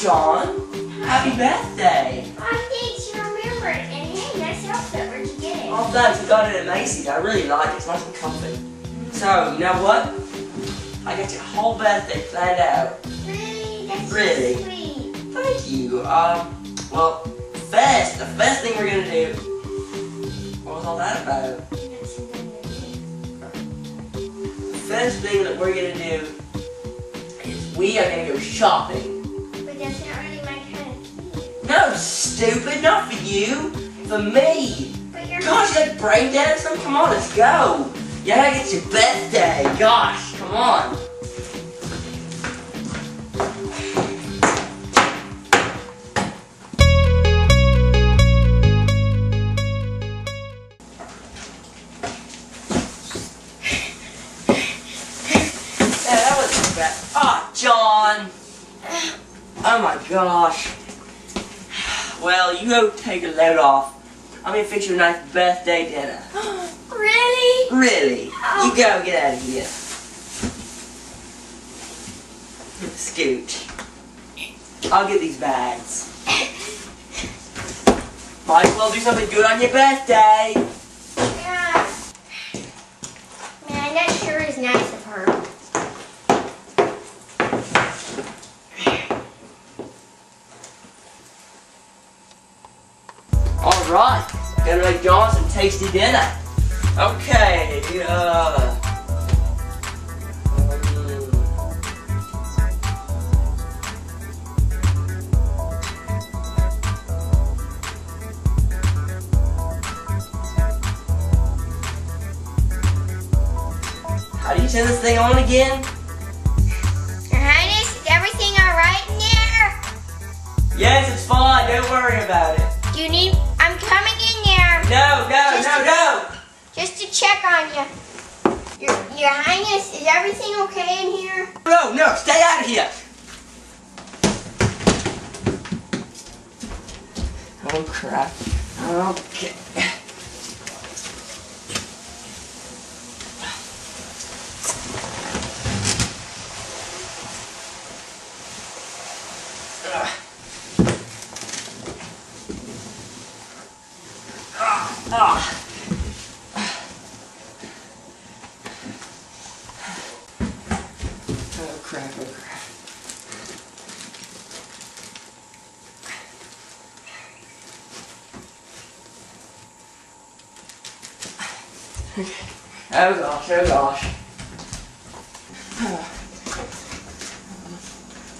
Sean. Happy birthday. I think she remembered. And hey, nice outfit. Where'd you get it? Oh, thanks. I got it at Macy's. I really like it. It's nice and comfy. So, you know what? I got your whole birthday planned out. Really? That's really so sweet. Thank you. Well, the first thing we're going to do... What was all that about? The first thing that we're going to do is we are going to go shopping. No, stupid, not for you, for me. But you're gosh, that brain dance, come on, let's go. You gotta get your birthday, gosh, come on. Yeah, that wasn't too bad. Ah, John. Oh my gosh. Well, you go take a load off. I'm gonna fix you a nice birthday dinner. Really? Really. Oh. You go get out of here. Scoot. I'll get these bags. Might as well do something good on your birthday. Yeah. Man, that sure is nice of her. Alright, gonna make John some tasty dinner. Okay, How do you turn this thing on again? Your Highness, is everything alright in there? Yes, it's fine, don't worry about it. Do you need... I'm coming in there. No. Just to check on you. Your Highness, is everything okay in here? No, stay out of here. Oh, crap. Okay. Oh crap. Okay. Oh gosh.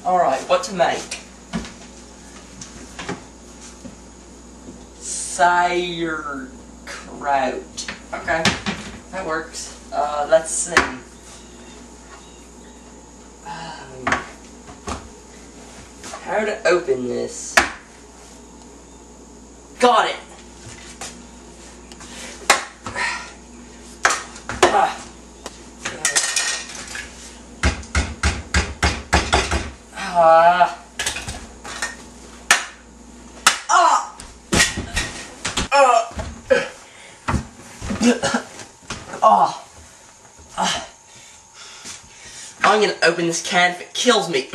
Alright, what to make? Sauerkraut. Okay, that works. Let's see. How to open this? Got it. I'm gonna open this can if it kills me.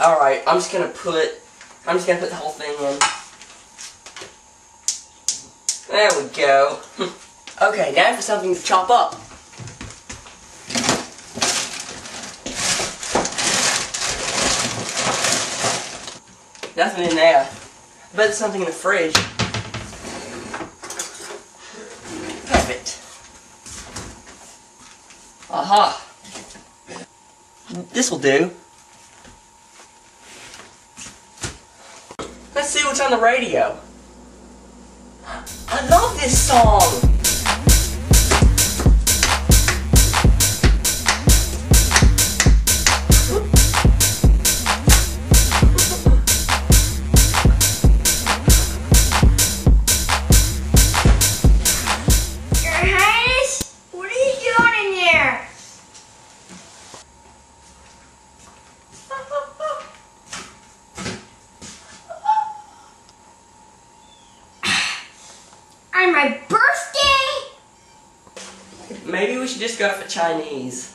Alright, I'm just gonna put the whole thing in. There we go. Okay, now for something to chop up. Nothing in there. I bet there's something in the fridge. Aha! This will do. Let's see what's on the radio. I love this song! Maybe we should just go for Chinese.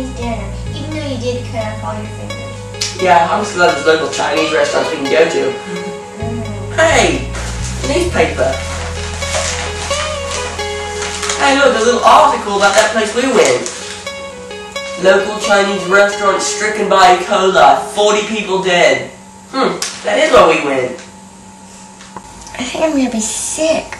Chinese dinner, even though you did cut off all your fingers. Yeah, I'm just glad there's local Chinese restaurants we can go to. Hey! Newspaper! Hey look, there's a little article about that place we went. Local Chinese restaurant stricken by E. coli. 40 people dead. That is where we went. I think I'm gonna be sick.